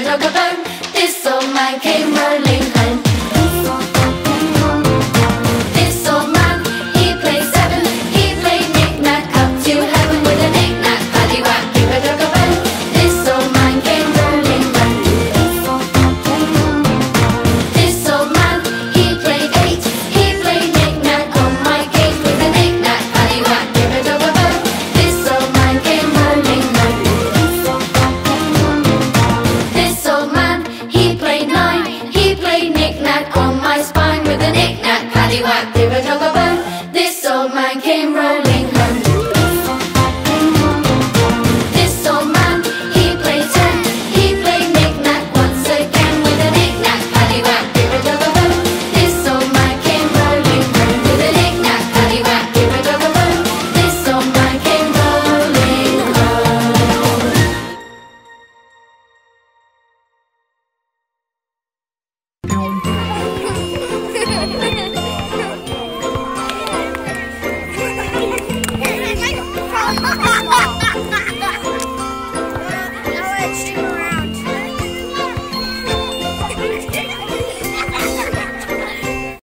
a dog a bone. This old man came rolling home. This old man, he played seven. He played knick-knack up to heaven with a knick-knack paddywhack. Give a dog a bone. This old man came rolling home. This old man, he played eight. He played knick-knack on my gate with a knick-knack paddywhack. Give a dog a bone. This old man came rolling home. He played nine, he played knick-knack on my spine with a knick-knack, paddywhack, give a dog a bone. This old man came rolling home. This old man, he played ten, he played knick-knack once again with a knick-knack, paddywhack, give a dog a bone. This old man came rolling home with a knick-knack, paddywhack, give a dog a bone. This old man came rolling home. Boom.